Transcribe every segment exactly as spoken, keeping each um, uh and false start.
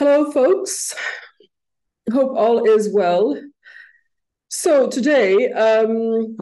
Hello, folks. Hope all is well. So today, um,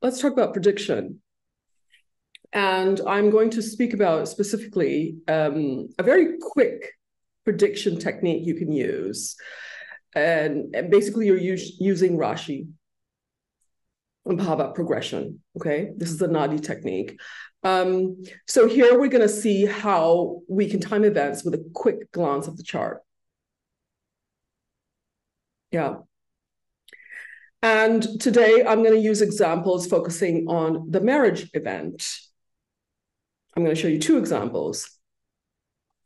let's talk about prediction. And I'm going to speak about specifically um, a very quick prediction technique you can use. And, and basically, you're us using Rashi and Bhava progression, okay? This is the Nadi technique. Um, so here we're going to see how we can time events with a quick glance of the chart. Yeah. And today I'm going to use examples focusing on the marriage event. I'm going to show you two examples.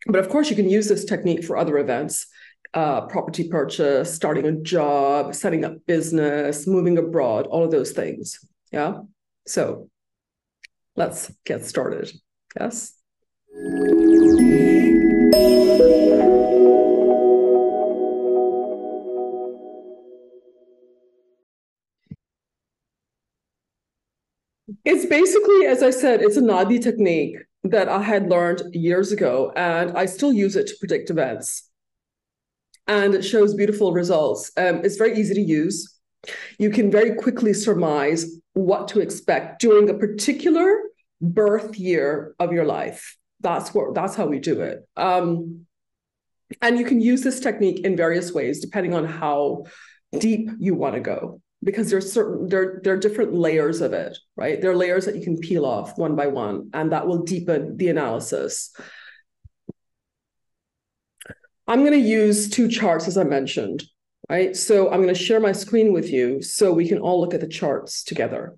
But of course, you can use this technique for other events, uh, property purchase, starting a job, setting up business, moving abroad, all of those things. Yeah. So let's get started. Yes. It's basically, as I said, it's a Nadi technique that I had learned years ago, and I still use it to predict events. And it shows beautiful results. Um, it's very easy to use. You can very quickly surmise what to expect during a particular birth year of your life. That's what, that's how we do it. Um, and you can use this technique in various ways, depending on how deep you want to go, because there's certain, there, there are different layers of it, right? There are layers that you can peel off one by one, and that will deepen the analysis. I'm going to use two charts, as I mentioned. Right, so I'm going to share my screen with you so we can all look at the charts together.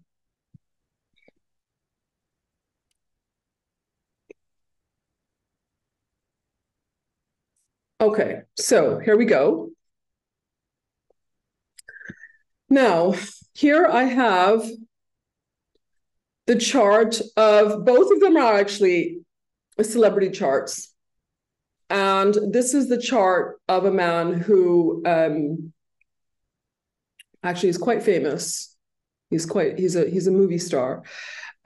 Okay, so here we go. Now, here I have the chart of, both of them are actually celebrity charts. And this is the chart of a man who um, actually is quite famous. He's quite he's a he's a movie star,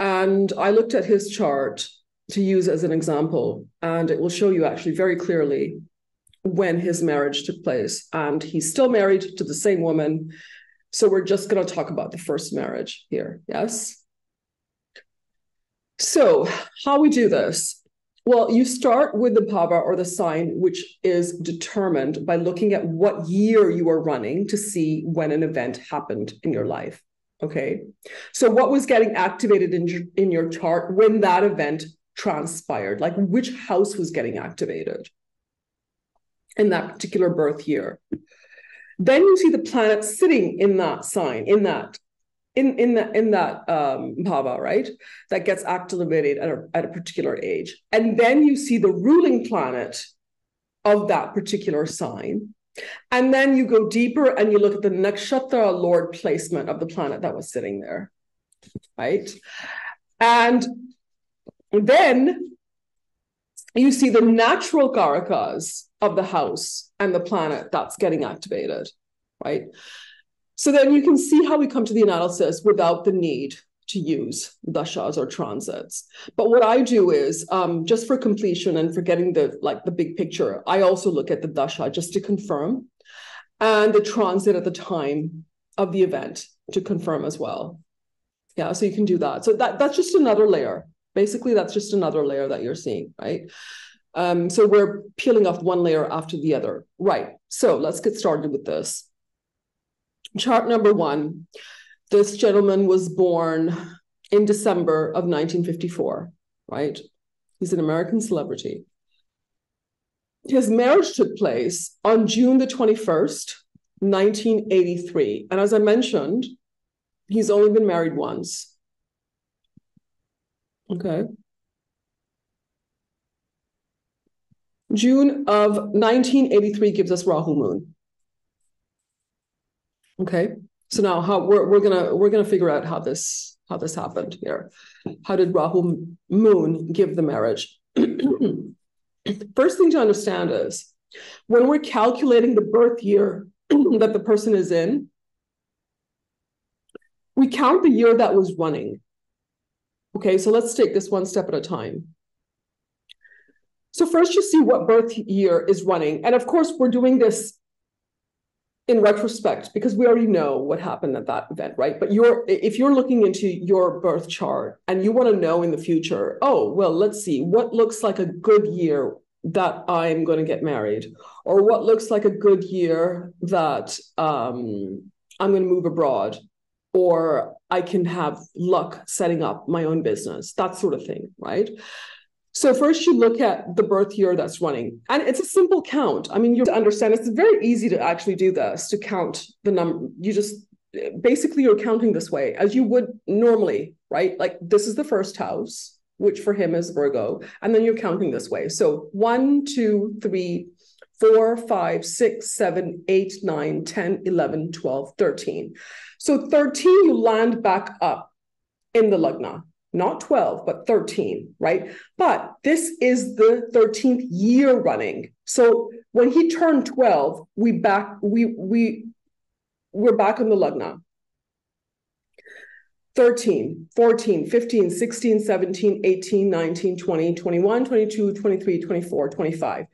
and I looked at his chart to use as an example, and it will show you actually very clearly when his marriage took place, and he's still married to the same woman. So we're just going to talk about the first marriage here. Yes. So how we do this? Well, you start with the bhava or the sign, which is determined by looking at what year you are running to see when an event happened in your life. Okay. So what was getting activated in, in your chart when that event transpired, like which house was getting activated in that particular birth year. Then you see the planet sitting in that sign, in that In, in, the, in that um, bhava, right? That gets activated at a, at a particular age. And then you see the ruling planet of that particular sign. And then you go deeper and you look at the nakshatra lord placement of the planet that was sitting there, right? And then you see the natural karakas of the house and the planet that's getting activated, right? So then you can see how we come to the analysis without the need to use dashas or transits. But what I do is, um, just for completion and for getting the, like, the big picture, I also look at the dasha just to confirm, and the transit at the time of the event to confirm as well. Yeah, so you can do that. So that, that's just another layer. Basically, that's just another layer that you're seeing, right? Um, so we're peeling off one layer after the other. Right, so let's get started with this. Chart number one, this gentleman was born in December of nineteen fifty-four, right? He's an American celebrity. His marriage took place on June the twenty-first, nineteen eighty-three. And as I mentioned, he's only been married once. Okay. June of nineteen eighty-three gives us Rahu moon. Okay, so now how we're we're gonna we're gonna figure out how this how this happened here. How did Rahu moon give the marriage? First thing to understand is when we're calculating the birth year that the person is in, we count the year that was running. Okay, so let's take this one step at a time. So first you see what birth year is running. And of course, we're doing this in retrospect because we already know what happened at that event, right? But you're, if you're looking into your birth chart and you want to know in the future, oh, well, let's see, what looks like a good year that I'm going to get married, or what looks like a good year that um, I'm going to move abroad, or I can have luck setting up my own business, that sort of thing, right? So first you look at the birth year that's running, and it's a simple count. I mean, you understand it's very easy to actually do this, to count the number. You just, basically you're counting this way as you would normally, right? Like this is the first house, which for him is Virgo. And then you're counting this way. So one, two, three, four, five, six, seven, eight, nine, ten, eleven, twelve, thirteen. So thirteen, you land back up in the Lagna. Not twelve, but thirteen, right? But this is the thirteenth year running. So when he turned twelve, we back, we, we, we're back in the Lagna. thirteen, fourteen, fifteen, sixteen, seventeen, eighteen, nineteen, twenty, twenty-one, twenty-two, twenty-three, twenty-four, twenty-five.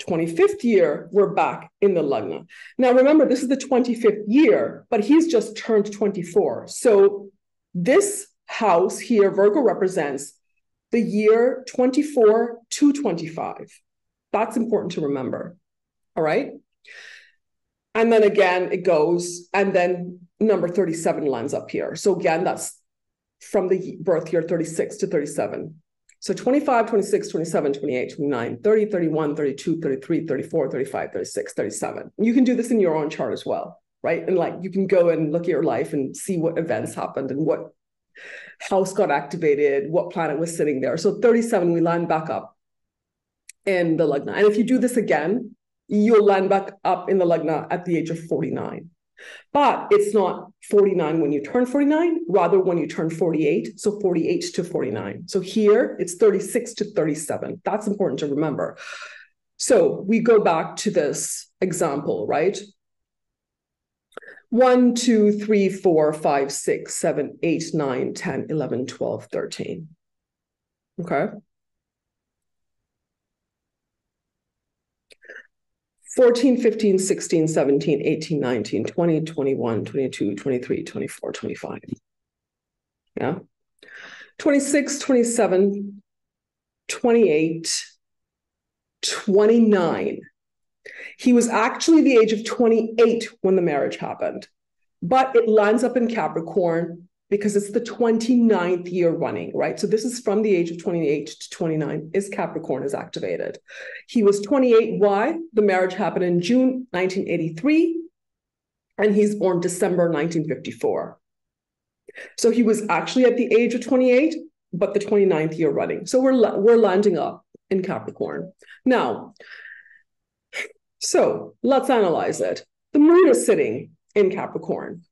twenty-fifth year, we're back in the Lagna. Now, remember, this is the twenty-fifth year, but he's just turned twenty-four. So this house here, Virgo, represents the year twenty-four to twenty-five. That's important to remember. All right. And then again, it goes, and then number thirty-seven lands up here. So again, that's from the birth year thirty-six to thirty-seven. So twenty-five, twenty-six, twenty-seven, twenty-eight, twenty-nine, thirty, thirty-one, thirty-two, thirty-three, thirty-four, thirty-five, thirty-six, thirty-seven. You can do this in your own chart as well, right? And like, you can go and look at your life and see what events happened and what house got activated, what planet was sitting there. So thirty-seven, we land back up in the Lagna. And if you do this again, you'll land back up in the Lagna at the age of forty-nine. But it's not forty-nine when you turn forty-nine, rather when you turn forty-eight. So forty-eight to forty-nine. So here it's thirty-six to thirty-seven. That's important to remember. So we go back to this example, right? one, two, three, four, five, six, seven, eight, nine, ten, eleven, twelve, thirteen. Okay. fourteen, fifteen, sixteen, seventeen, eighteen, nineteen, twenty, twenty-one, twenty-two, twenty-three, twenty-four, twenty-five. Yeah. twenty-six, twenty-seven, twenty-eight, twenty-nine. He was actually the age of twenty-eight when the marriage happened, but it lands up in Capricorn because it's the twenty-ninth year running, right? So this is from the age of twenty-eight to twenty-nine is Capricorn is activated. He was twenty-eight. Why? The marriage happened in June nineteen eighty-three, and he's born December nineteen fifty-four. So he was actually at the age of twenty-eight, but the twenty-ninth year running. So we're, we're landing up in Capricorn. Now, so let's analyze it. The moon is sitting in Capricorn.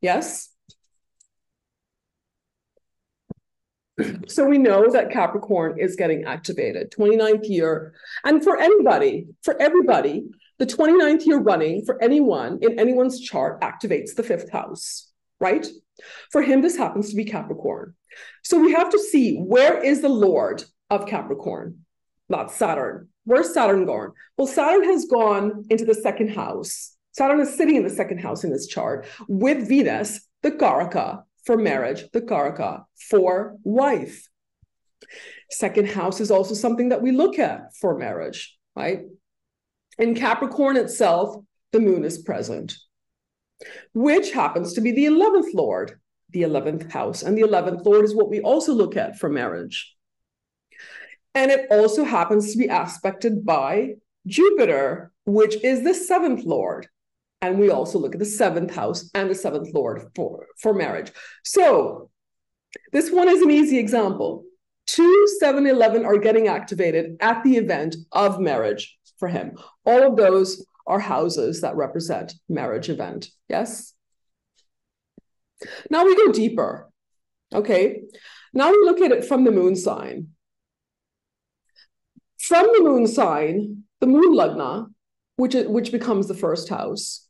Yes? So we know that Capricorn is getting activated, twenty-ninth year. And for anybody, for everybody, the twenty-ninth year running for anyone in anyone's chart activates the fifth house, right? For him, this happens to be Capricorn. So we have to see, where is the Lord of Capricorn? Not Saturn. Where's Saturn gone? Well, Saturn has gone into the second house. Saturn is sitting in the second house in this chart with Venus, the Karaka, for marriage, the Karaka, for wife. Second house is also something that we look at for marriage, right? In Capricorn itself, the moon is present, which happens to be the eleventh Lord, the eleventh house. And the eleventh Lord is what we also look at for marriage. And it also happens to be aspected by Jupiter, which is the seventh Lord. And we also look at the seventh house and the seventh Lord for, for marriage. So this one is an easy example. two, seven, eleven are getting activated at the event of marriage for him. All of those are houses that represent marriage event. Yes. Now we go deeper. Okay. Now we look at it from the moon sign. From the moon sign, the moon Lagna, which, is, which becomes the first house,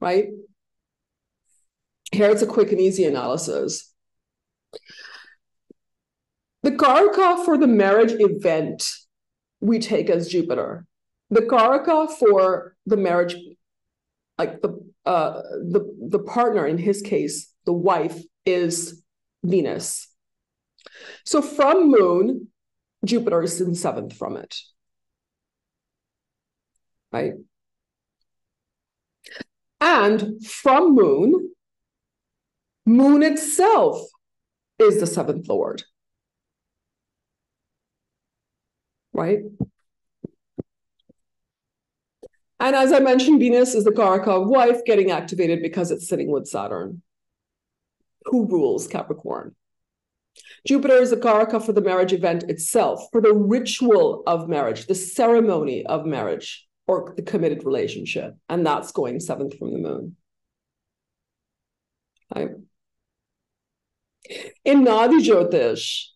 right? Here it's a quick and easy analysis. The Karaka for the marriage event we take as Jupiter. The Karaka for the marriage, like the uh the the partner in his case, the wife, is Venus. So from Moon, Jupiter is in seventh from it, right? And from Moon, Moon itself is the seventh Lord, right? And as I mentioned, Venus is the Karaka of wife, getting activated because it's sitting with Saturn, who rules Capricorn. Jupiter is the Karaka for the marriage event itself, for the ritual of marriage, the ceremony of marriage, or the committed relationship. And that's going seventh from the Moon. Okay. In Nadi Jyotish,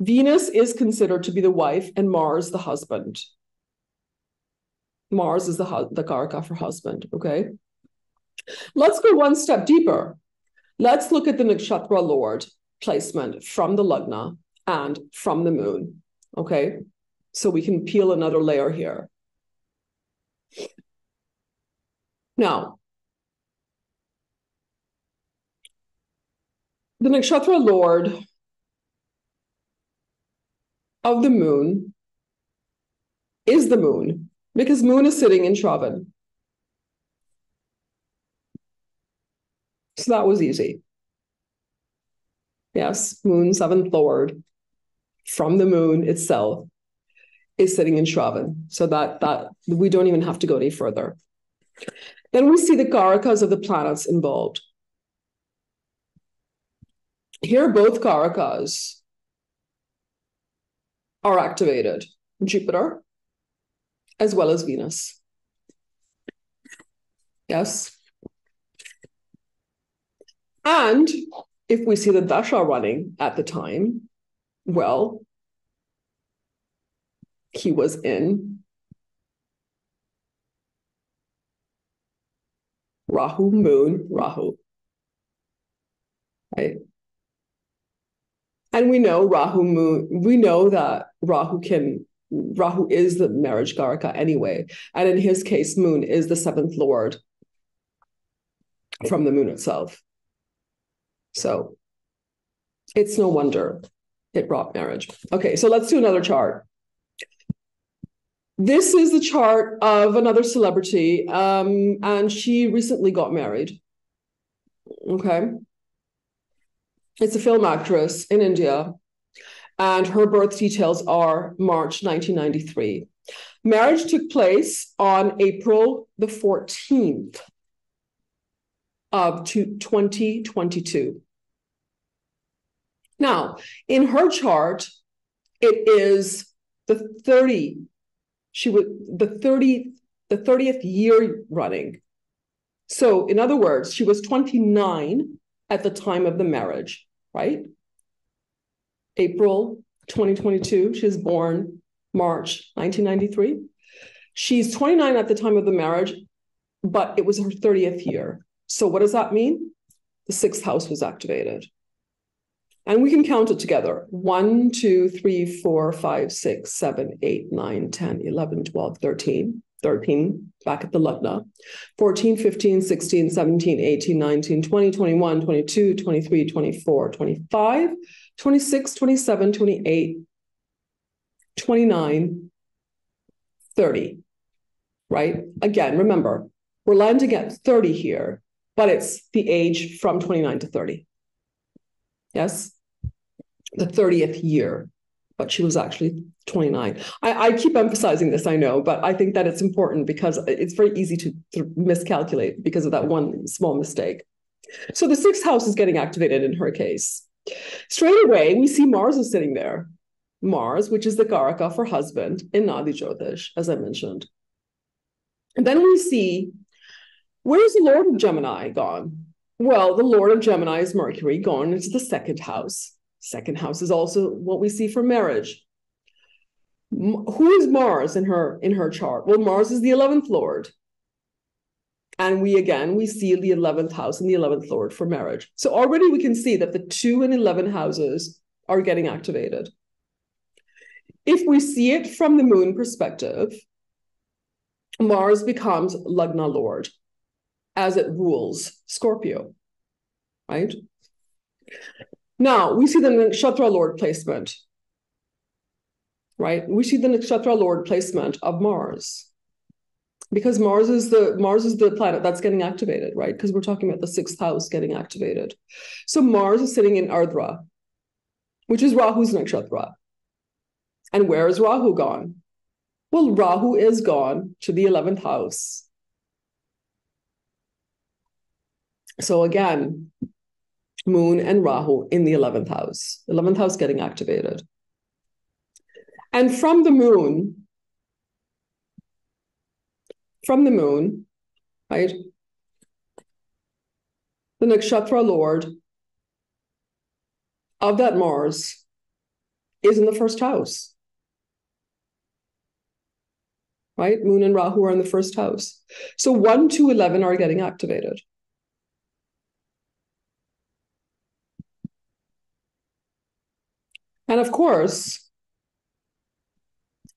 Venus is considered to be the wife and Mars the husband. Mars is the, the Karaka for husband, okay? Let's go one step deeper. Let's look at the Nakshatra Lord placement from the Lagna and from the Moon, okay? So we can peel another layer here. Now, the Nakshatra Lord of the Moon is the Moon, because Moon is sitting in Shravan. So that was easy. Yes, Moon, seventh Lord, from the Moon itself, is sitting in Shravan. So that, that we don't even have to go any further. Then we see the Karakas of the planets involved. Here, both Karakas are activated. Jupiter, as well as Venus. Yes. And if we see the Dasha running at the time, well, he was in Rahu, Moon, Rahu. Right? And we know Rahu, Moon, we know that Rahu can Rahu is the marriage Karaka anyway. And in his case, Moon is the seventh Lord from the Moon itself. So it's no wonder it brought marriage. Okay, so let's do another chart. This is the chart of another celebrity, um, and she recently got married. Okay. It's a film actress in India. And her birth details are March nineteen ninety-three. Marriage took place on April the fourteenth of twenty twenty-two. Now, in her chart, it is the thirty. She was the thirty, the thirtieth year running. So, in other words, she was twenty-nine at the time of the marriage, right? April twenty twenty-two, she was born March nineteen ninety-three. She's twenty-nine at the time of the marriage, but it was her thirtieth year. So what does that mean? The sixth house was activated. And we can count it together. one, two, three, four, five, six, seven, eight, nine, ten, eleven, twelve, thirteen. thirteen back at the Lagna. fourteen, fifteen, sixteen, seventeen, eighteen, nineteen, twenty, twenty-one, twenty-two, twenty-three, twenty-four, twenty-five, twenty-six, twenty-seven, twenty-eight, twenty-nine, thirty, right? Again, remember, we're landing at thirty here, but it's the age from twenty-nine to thirty. Yes? The thirtieth year, but she was actually twenty-nine. I, I keep emphasizing this, I know, but I think that it's important because it's very easy to, to miscalculate because of that one small mistake. So the sixth house is getting activated in her case. Straight away, we see Mars is sitting there. Mars, which is the Karaka for husband in Nadi Jyotish, as I mentioned. And then we see, where's the Lord of Gemini gone? Well, the Lord of Gemini is Mercury, gone into the second house. Second house is also what we see for marriage. M- who is Mars in her in her chart? Well, Mars is the eleventh Lord. And we, again, we see the eleventh house and the eleventh Lord for marriage. So already we can see that the two and eleven houses are getting activated. If we see it from the moon perspective, Mars becomes Lagna Lord as it rules Scorpio, right? Now, we see the Nakshatra Lord placement, right? We see the Nakshatra Lord placement of Mars, because Mars is the Mars is the planet that's getting activated, right? Because we're talking about the sixth house getting activated. So Mars is sitting in Ardhra, which is Rahu's Nakshatra. And where is Rahu gone? Well, Rahu is gone to the eleventh house. So again, Moon and Rahu in the eleventh house. eleventh house getting activated. And from the moon, from the moon, right, the Nakshatra Lord of that Mars is in the first house. Right? Moon and Rahu are in the first house. So one, two, eleven are getting activated. And of course,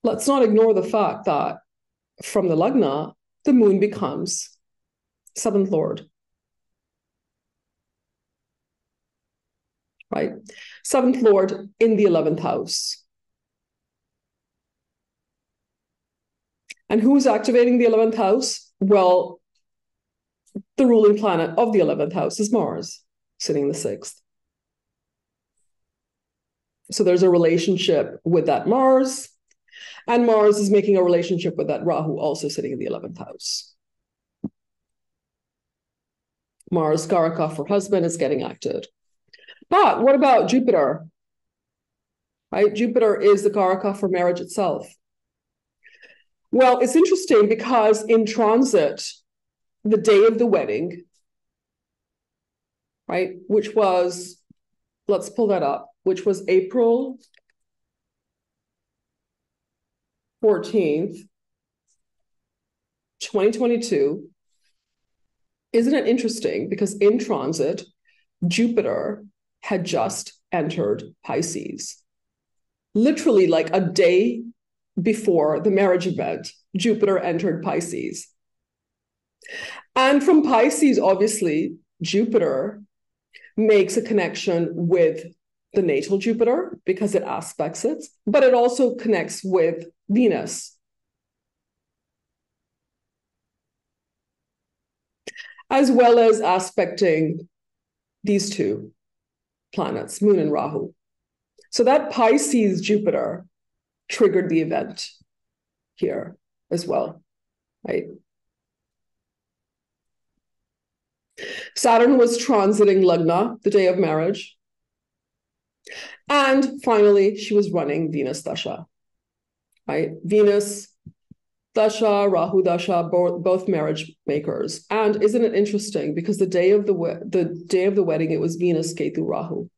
let's not ignore the fact that from the Lagna, the moon becomes seventh Lord. Right? seventh Lord in the eleventh house. And who's activating the eleventh house? Well, the ruling planet of the eleventh house is Mars, sitting in the sixth. So there's a relationship with that Mars, and Mars is making a relationship with that Rahu, also sitting in the eleventh house. Mars, Karaka for husband, is getting active. But what about Jupiter? Right? Jupiter is the Karaka for marriage itself. Well, it's interesting because in transit, the day of the wedding, right, which was, let's pull that up, which was April fourteenth, twenty twenty-two. Isn't it interesting? Because in transit, Jupiter had just entered Pisces. Literally like a day before the marriage event, Jupiter entered Pisces. And from Pisces, obviously, Jupiter makes a connection with the natal Jupiter because it aspects it, but it also connects with Venus. As well as aspecting these two planets, Moon and Rahu. So that Pisces Jupiter triggered the event here as well, right? Saturn was transiting Lagna, the day of marriage. And finally, she was running Venus Dasha, right? Venus Dasha, Rahu Dasha, both, both marriage makers. And isn't it interesting? Because the day of the the day of the wedding, it was Venus Ketu Rahu,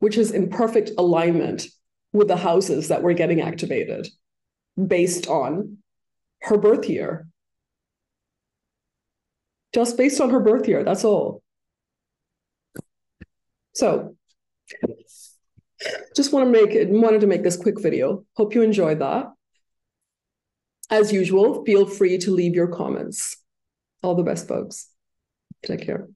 which is in perfect alignment with the houses that were getting activated based on her birth year. Just based on her birth year, that's all. So, just want to make wanted to make this quick video. Hope you enjoyed that. As usual, feel free to leave your comments. All the best, folks. Take care.